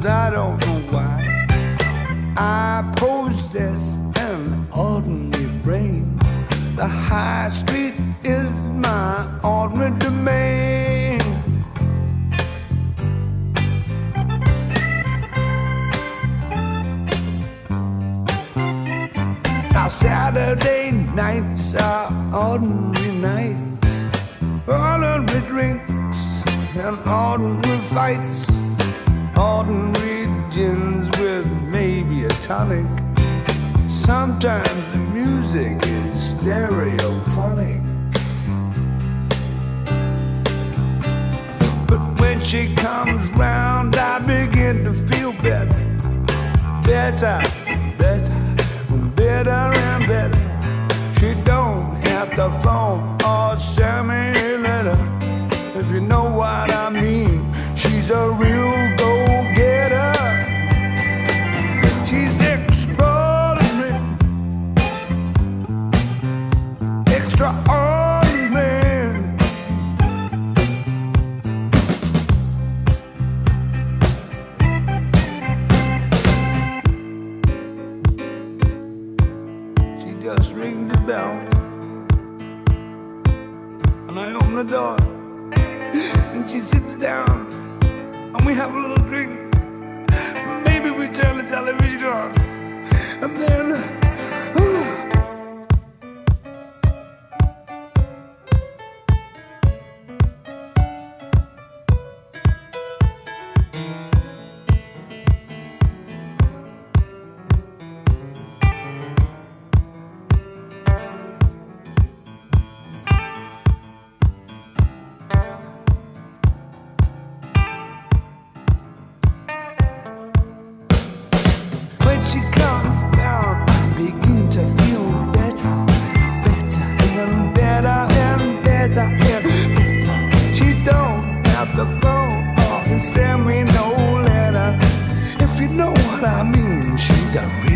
sometimes I don't know why I possess an ordinary brain. The high street is my ordinary domain. Now Saturday nights are ordinary nights, ordinary drinks and ordinary fights, ordinary gins with maybe a tonic. Sometimes the music is stereophonic, but when she comes round I begin to feel better, better, better, better and better. She don't have to phone or send me a letter, if you know what I mean. She's a real go-getter. She's extraordinary, extraordinary. She just rings the bell and I open the door and she sits down and we have a little drink. Maybe we turn the television on, and then stand me no letter, if you know what I mean. She's a real